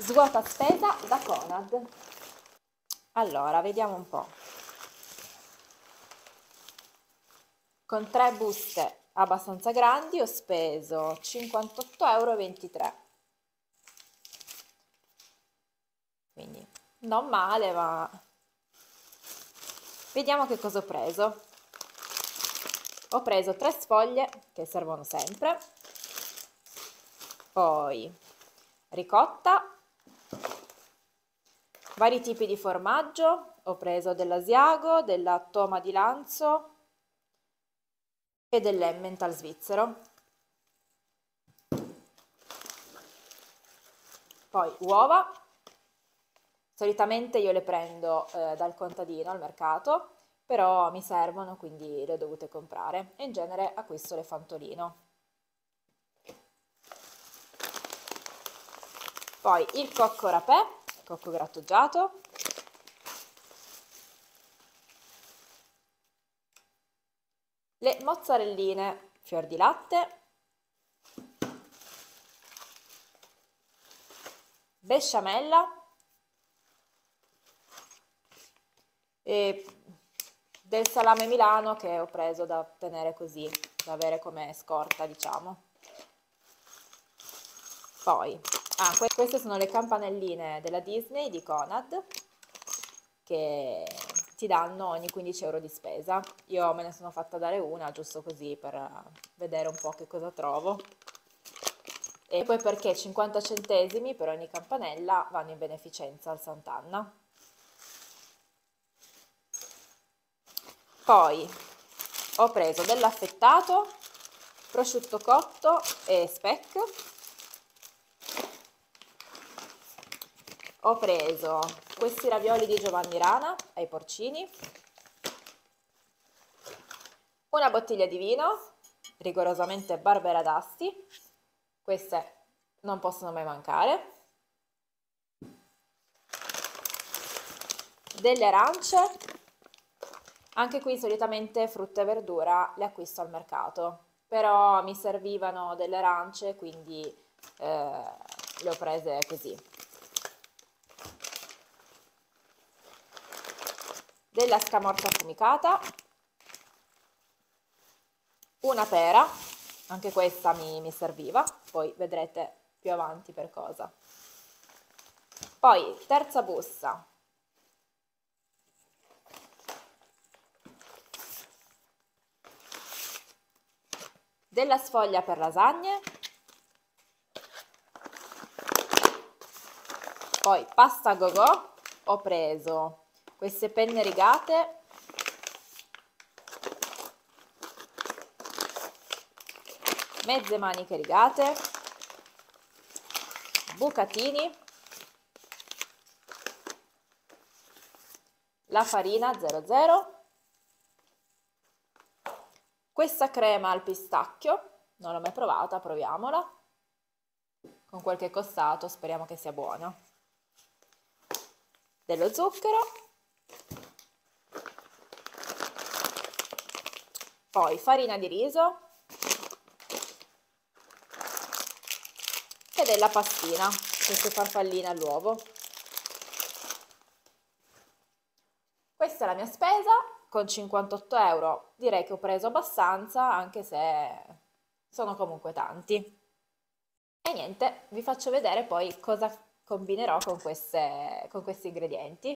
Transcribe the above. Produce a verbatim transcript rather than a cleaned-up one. svuota spesa da Conad. Allora, vediamo un po'. Con tre buste abbastanza grandi ho speso cinquantotto e ventitré euro. Quindi non male, ma vediamo che cosa ho preso. Ho preso tre sfoglie che servono sempre, poi ricotta, vari tipi di formaggio, ho preso dell'asiago, della Toma di Lanzo e dell'emmental svizzero, poi uova. Solitamente io le prendo eh, dal contadino al mercato, però mi servono, quindi le ho dovute comprare, e in genere acquisto le Fantolino. Poi il cocco rapè, cocco grattugiato, le mozzarelline fior di latte, besciamella e del salame Milano che ho preso da tenere così, da avere come scorta, diciamo. Poi, ah, queste sono le campanelline della Disney di Conad che ti danno ogni quindici euro di spesa. Io me ne sono fatta dare una giusto così per vedere un po' che cosa trovo, e poi perché cinquanta centesimi per ogni campanella vanno in beneficenza al Sant'Anna. Poi ho preso dell'affettato, prosciutto cotto e speck. Ho preso questi ravioli di Giovanni Rana ai porcini, una bottiglia di vino, rigorosamente Barbera d'Asti, queste non possono mai mancare, delle arance, anche qui solitamente frutta e verdura le acquisto al mercato, però mi servivano delle arance, quindi eh, le ho prese così. Della scamorza affumicata, una pera, anche questa mi, mi serviva, poi vedrete più avanti per cosa. Poi terza busta, della sfoglia per lasagne, poi pasta go-go, ho preso queste penne rigate, mezze maniche rigate, bucatini, la farina zero zero, questa crema al pistacchio, non l'ho mai provata, proviamola, con quel che è costato speriamo che sia buona, dello zucchero. Poi farina di riso e della pastina, queste farfalline all'uovo. Questa è la mia spesa, con cinquantotto euro direi che ho preso abbastanza, anche se sono comunque tanti. E niente, vi faccio vedere poi cosa combinerò con, queste, con questi ingredienti.